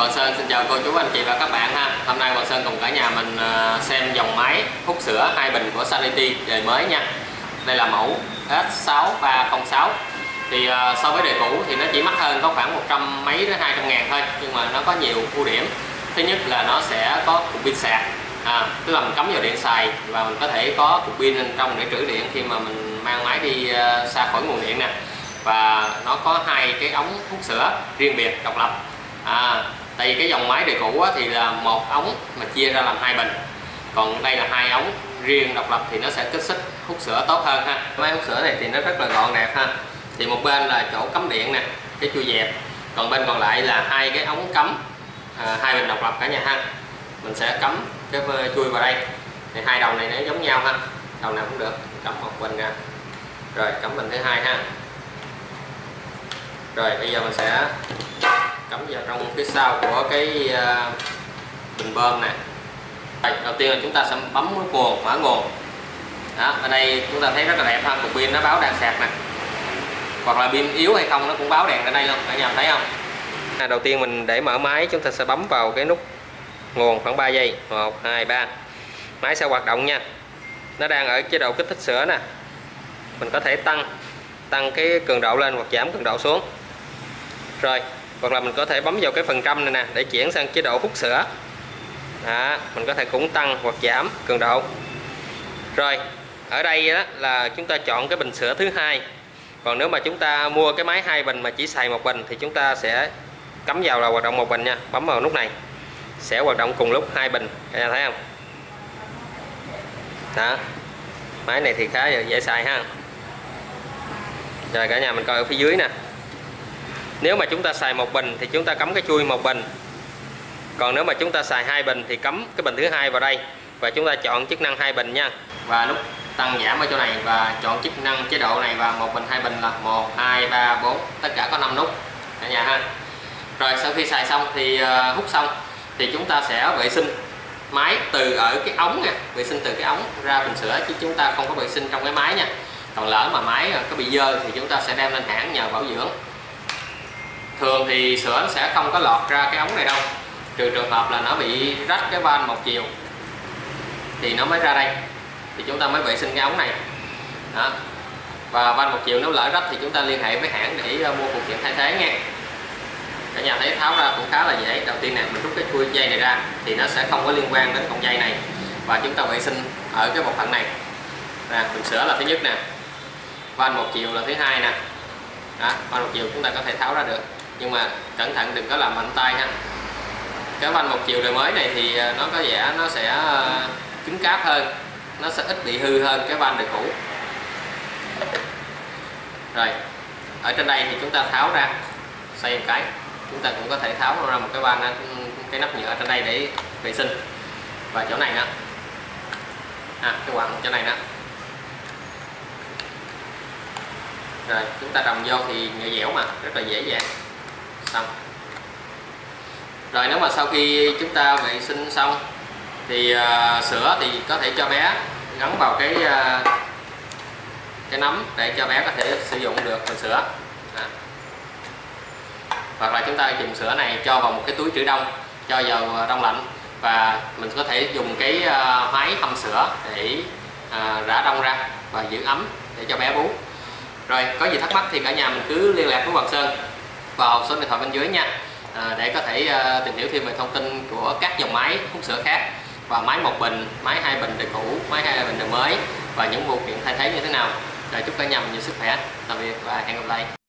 Võ Sơn xin chào cô chú anh chị và các bạn ha. Hôm nay Võ Sơn cùng cả nhà mình xem dòng máy hút sữa 2 bình của Sanity đời mới nha. Đây là mẫu S6306. Thì so với đời cũ thì nó chỉ mắc hơn có khoảng 100 mấy đến 200 ngàn thôi, nhưng mà nó có nhiều ưu điểm. Thứ nhất là nó sẽ có cục pin sạc, tức là mình cắm vào điện xài và mình có thể có cục pin bên trong để trữ điện khi mà mình mang máy đi xa khỏi nguồn điện nè. Và nó có hai cái ống hút sữa riêng biệt độc lập. Tại vì cái dòng máy đời cũ thì là một ống mà chia ra làm hai bình, còn đây là hai ống riêng độc lập thì nó sẽ kích xích hút sữa tốt hơn ha. Máy hút sữa này thì nó rất là gọn đẹp ha. Thì một bên là chỗ cắm điện nè, cái chui dẹp, còn bên còn lại là hai cái ống cắm hai bình độc lập cả nhà ha. Mình sẽ cắm cái chui vào đây thì hai đầu này nó giống nhau ha, đầu nào cũng được, cắm một bình ra rồi cắm bình thứ hai ha. Rồi bây giờ mình sẽ cắm vào trong phía sau của cái bình bơm này. Đầu tiên là chúng ta sẽ bấm nút nguồn, mở nguồn. Đó, ở đây chúng ta thấy rất là đẹp ha, cục pin nó báo đang sạc nè, hoặc là pin yếu hay không nó cũng báo đèn ra đây luôn, cả nhà thấy không? Đầu tiên mình để mở máy chúng ta sẽ bấm vào cái nút nguồn khoảng 3 giây, 1, 2, 3. Máy sẽ hoạt động nha. Nó đang ở chế độ kích thích sữa nè. Mình có thể tăng cái cường độ lên hoặc giảm cường độ xuống. Rồi, hoặc là mình có thể bấm vào cái phần trăm này nè để chuyển sang chế độ hút sữa. Đó, mình có thể cũng tăng hoặc giảm cường độ. Rồi, ở đây đó là chúng ta chọn cái bình sữa thứ hai. Còn nếu mà chúng ta mua cái máy hai bình mà chỉ xài một bình thì chúng ta sẽ cắm vào là hoạt động một bình nha, bấm vào nút này sẽ hoạt động cùng lúc hai bình, các bạn thấy không? Đó, máy này thì khá dễ xài ha. Rồi cả nhà mình coi ở phía dưới nè, nếu mà chúng ta xài một bình thì chúng ta cắm cái chui một bình, còn nếu mà chúng ta xài hai bình thì cắm cái bình thứ hai vào đây và chúng ta chọn chức năng hai bình nha, và nút tăng giảm ở chỗ này và chọn chức năng chế độ này, và một bình hai bình là 1 2 3 4, tất cả có 5 nút cả nhà ha. Rồi sau khi xài xong thì hút xong thì chúng ta sẽ vệ sinh máy từ ở cái ống nè, vệ sinh từ cái ống ra bình sữa, chứ chúng ta không có vệ sinh trong cái máy nha. Còn lỡ mà máy có bị dơ thì chúng ta sẽ đem lên hãng nhờ bảo dưỡng. Thường thì sữa nó sẽ không có lọt ra cái ống này đâu, trừ trường hợp là nó bị rách cái van một chiều thì nó mới ra đây, thì chúng ta mới vệ sinh cái ống này. Đó. Và van một chiều nếu lỡ rách thì chúng ta liên hệ với hãng để mua phụ kiện thay thế nha. Cả nhà thấy tháo ra cũng khá là dễ. Đầu tiên này mình rút cái chui dây này ra thì nó sẽ không có liên quan đến con dây này, và chúng ta vệ sinh ở cái bộ phận này. Bình sữa là thứ nhất nè, van một chiều là thứ hai nè. Đó, van một chiều chúng ta có thể tháo ra được, nhưng mà cẩn thận đừng có làm mạnh tay ha. Cái van một chiều đời mới này thì nó có vẻ nó sẽ cứng cáp hơn, nó sẽ ít bị hư hơn cái van đời cũ. Rồi ở trên đây thì chúng ta tháo ra xoay một cái, chúng ta cũng có thể tháo ra một cái van, cái nắp nhựa trên đây để vệ sinh, và chỗ này nữa, cái quặng chỗ này nữa. Rồi chúng ta đồng vô thì nhựa dẻo mà, rất là dễ dàng. Xong. Rồi nếu mà sau khi chúng ta vệ sinh xong thì sữa thì có thể cho bé gắn vào cái nấm để cho bé có thể sử dụng được bình sữa. Hoặc là chúng ta dùng sữa này cho vào một cái túi trữ đông, cho vào đông lạnh, và mình có thể dùng cái máy hâm sữa để rã đông ra và giữ ấm để cho bé bú. Rồi có gì thắc mắc thì cả nhà mình cứ liên lạc với Hoàng Sơn vào số điện thoại bên dưới nha, để có thể tìm hiểu thêm về thông tin của các dòng máy hút sữa khác, và máy một bình, máy hai bình đời cũ, máy hai bình đời mới, và những phụ kiện thay thế như thế nào. Rồi chúc cả nhà mình nhiều sức khỏe, tạm biệt và hẹn gặp lại.